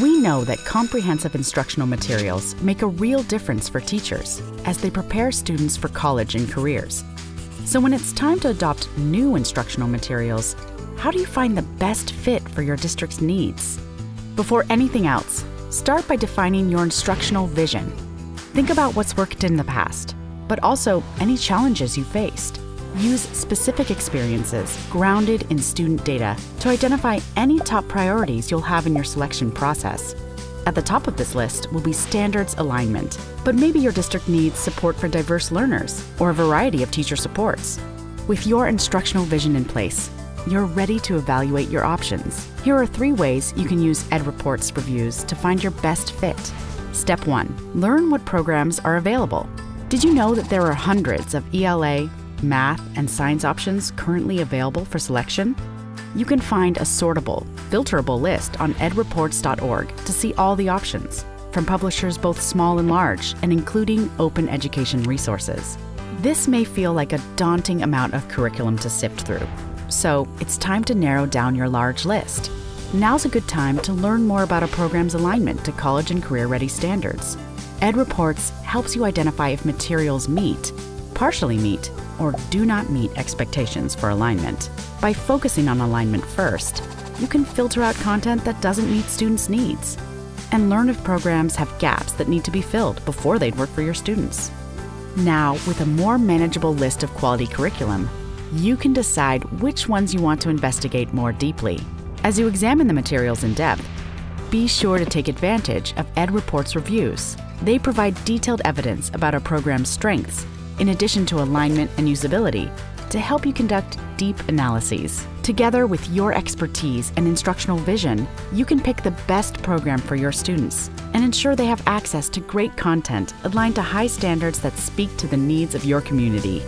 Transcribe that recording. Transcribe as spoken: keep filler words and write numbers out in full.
We know that comprehensive instructional materials make a real difference for teachers as they prepare students for college and careers. So when it's time to adopt new instructional materials, how do you find the best fit for your district's needs? Before anything else, start by defining your instructional vision. Think about what's worked in the past, but also any challenges you faced. Use specific experiences grounded in student data to identify any top priorities you'll have in your selection process. At the top of this list will be standards alignment, but maybe your district needs support for diverse learners or a variety of teacher supports. With your instructional vision in place, you're ready to evaluate your options. Here are three ways you can use EdReports reviews to find your best fit. Step one, learn what programs are available. Did you know that there are hundreds of E L A, math, and science options currently available for selection? You can find a sortable, filterable list on edreports dot org to see all the options, from publishers both small and large, and including open education resources. This may feel like a daunting amount of curriculum to sift through, so it's time to narrow down your large list. Now's a good time to learn more about a program's alignment to college and career-ready standards. EdReports helps you identify if materials meet, partially meet, or do not meet expectations for alignment. By focusing on alignment first, you can filter out content that doesn't meet students' needs and learn if programs have gaps that need to be filled before they'd work for your students. Now, with a more manageable list of quality curriculum, you can decide which ones you want to investigate more deeply. As you examine the materials in depth, be sure to take advantage of EdReports reviews. They provide detailed evidence about a program's strengths, in addition to alignment and usability, to help you conduct deep analyses. Together with your expertise and instructional vision, you can pick the best program for your students and ensure they have access to great content aligned to high standards that speak to the needs of your community.